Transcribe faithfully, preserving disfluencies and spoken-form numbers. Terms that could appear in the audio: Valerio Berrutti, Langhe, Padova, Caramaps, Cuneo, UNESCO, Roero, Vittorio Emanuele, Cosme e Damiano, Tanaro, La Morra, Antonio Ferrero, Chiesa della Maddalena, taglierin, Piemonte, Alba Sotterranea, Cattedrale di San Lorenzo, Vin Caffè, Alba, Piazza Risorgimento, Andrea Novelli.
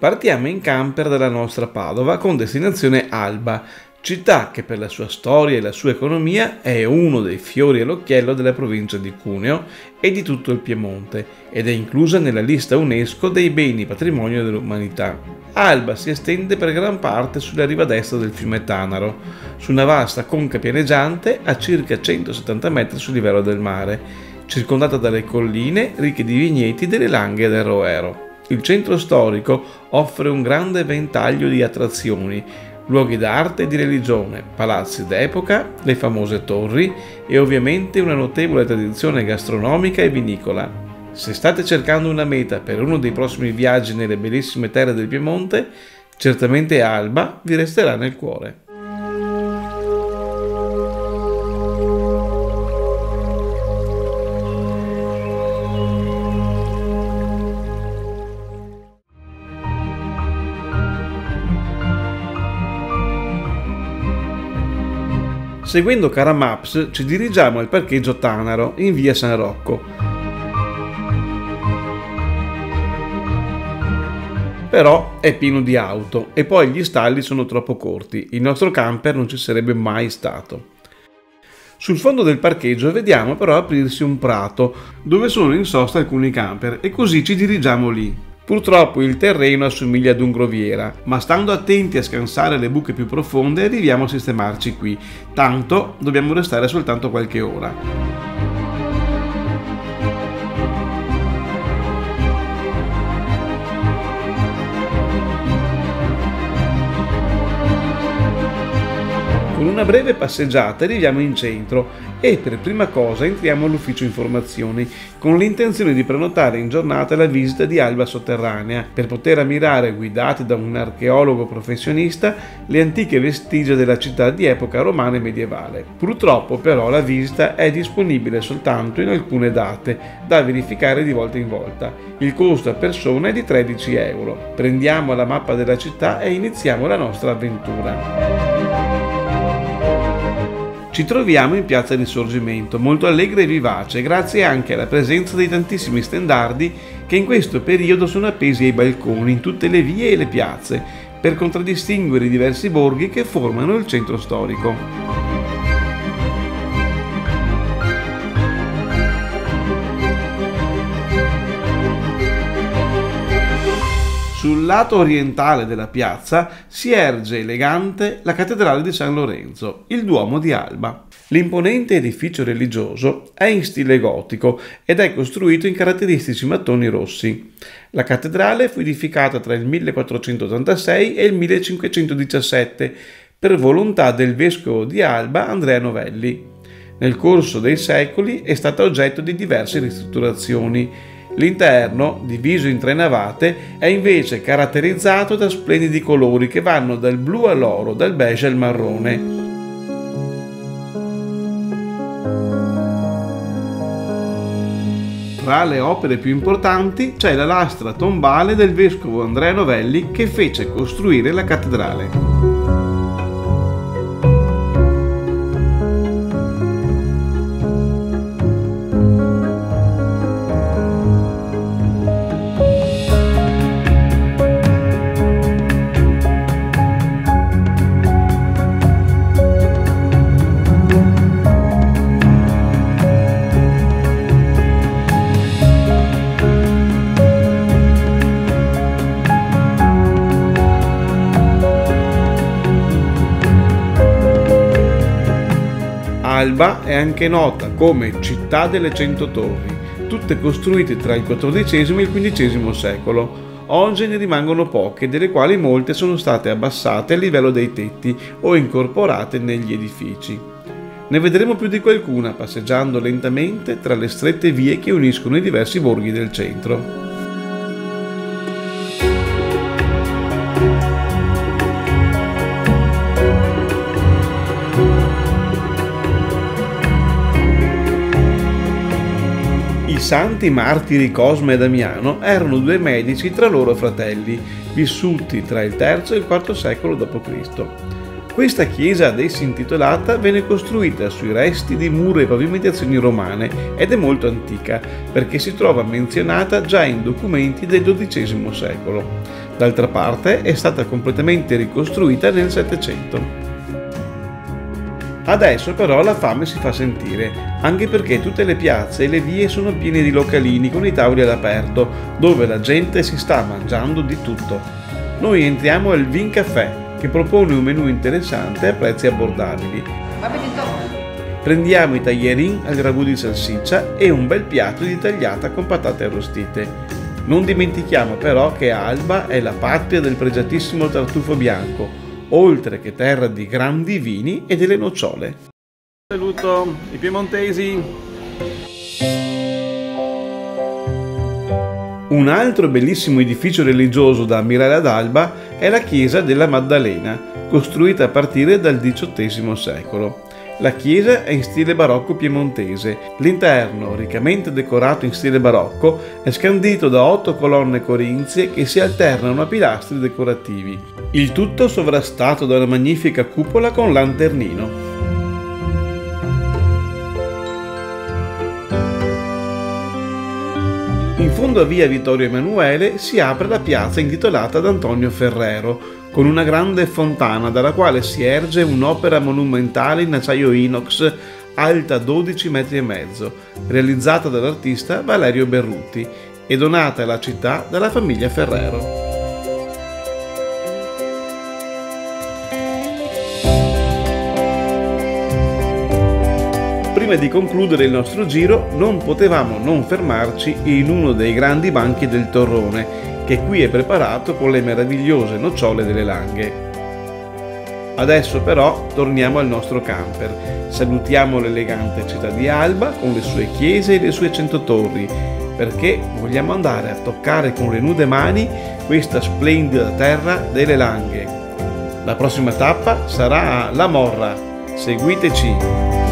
Partiamo in camper dalla nostra Padova con destinazione Alba, città che per la sua storia e la sua economia è uno dei fiori all'occhiello della provincia di Cuneo e di tutto il Piemonte ed è inclusa nella lista UNESCO dei beni patrimonio dell'umanità. Alba si estende per gran parte sulla riva destra del fiume Tanaro, su una vasta conca pianeggiante a circa centosettanta metri sul livello del mare, circondata dalle colline ricche di vigneti delle Langhe e del Roero. Il centro storico offre un grande ventaglio di attrazioni, luoghi d'arte e di religione, palazzi d'epoca, le famose torri e ovviamente una notevole tradizione gastronomica e vinicola. Se state cercando una meta per uno dei prossimi viaggi nelle bellissime terre del Piemonte, certamente Alba vi resterà nel cuore. Seguendo Caramaps ci dirigiamo al parcheggio Tanaro in via San Rocco. Però è pieno di auto e poi gli stalli sono troppo corti, il nostro camper non ci sarebbe mai stato. Sul fondo del parcheggio vediamo però aprirsi un prato dove sono in sosta alcuni camper e così ci dirigiamo lì. Purtroppo il terreno assomiglia ad un groviera, ma stando attenti a scansare le buche più profonde arriviamo a sistemarci qui, tanto dobbiamo restare soltanto qualche ora. Con una breve passeggiata arriviamo in centro e per prima cosa entriamo all'ufficio informazioni con l'intenzione di prenotare in giornata la visita di Alba Sotterranea per poter ammirare, guidati da un archeologo professionista, le antiche vestigia della città di epoca romana e medievale. Purtroppo però la visita è disponibile soltanto in alcune date da verificare di volta in volta. Il costo a persona è di tredici euro. Prendiamo la mappa della città e iniziamo la nostra avventura. Ci troviamo in Piazza Risorgimento, molto allegra e vivace, grazie anche alla presenza dei tantissimi stendardi che in questo periodo sono appesi ai balconi in tutte le vie e le piazze, per contraddistinguere i diversi borghi che formano il centro storico. Sul lato orientale della piazza si erge elegante la Cattedrale di San Lorenzo, il Duomo di Alba. L'imponente edificio religioso è in stile gotico ed è costruito in caratteristici mattoni rossi. La cattedrale fu edificata tra il millequattrocentottantasei e il millecinquecentodiciassette per volontà del vescovo di Alba Andrea Novelli. Nel corso dei secoli è stata oggetto di diverse ristrutturazioni. L'interno, diviso in tre navate, è invece caratterizzato da splendidi colori che vanno dal blu all'oro, dal beige al marrone. Tra le opere più importanti c'è la lastra tombale del vescovo Andrea Novelli che fece costruire la cattedrale. Alba è anche nota come città delle cento torri, tutte costruite tra il quattordicesimo e il quindicesimo secolo. Oggi ne rimangono poche, delle quali molte sono state abbassate a livello dei tetti o incorporate negli edifici. Ne vedremo più di qualcuna passeggiando lentamente tra le strette vie che uniscono i diversi borghi del centro. I santi martiri Cosme e Damiano erano due medici tra loro fratelli, vissuti tra il terzo e il quarto secolo dopo Cristo. Questa chiesa ad essi intitolata venne costruita sui resti di mura e pavimentazioni romane ed è molto antica, perché si trova menzionata già in documenti del dodicesimo secolo. D'altra parte è stata completamente ricostruita nel Settecento. Adesso però la fame si fa sentire, anche perché tutte le piazze e le vie sono piene di localini con i tavoli all'aperto, dove la gente si sta mangiando di tutto. Noi entriamo al Vin Caffè, che propone un menù interessante a prezzi abbordabili. Prendiamo i taglierin al ragù di salsiccia e un bel piatto di tagliata con patate arrostite. Non dimentichiamo però che Alba è la patria del pregiatissimo tartufo bianco, oltre che terra di grandi vini e delle nocciole. Saluto i piemontesi! Un altro bellissimo edificio religioso da ammirare ad Alba è la Chiesa della Maddalena, costruita a partire dal diciottesimo secolo. La chiesa è in stile barocco piemontese. L'interno, riccamente decorato in stile barocco, è scandito da otto colonne corinzie che si alternano a pilastri decorativi. Il tutto sovrastato da una magnifica cupola con lanternino. In fondo a via Vittorio Emanuele si apre la piazza intitolata ad Antonio Ferrero, con una grande fontana dalla quale si erge un'opera monumentale in acciaio inox alta dodici metri e mezzo, realizzata dall'artista Valerio Berrutti e donata alla città dalla famiglia Ferrero. Prima di concludere il nostro giro non potevamo non fermarci in uno dei grandi banchi del torrone, che qui è preparato con le meravigliose nocciole delle Langhe. Adesso però torniamo al nostro camper, salutiamo l'elegante città di Alba con le sue chiese e le sue cento torri, perché vogliamo andare a toccare con le nude mani questa splendida terra delle Langhe. La prossima tappa sarà a La Morra, seguiteci!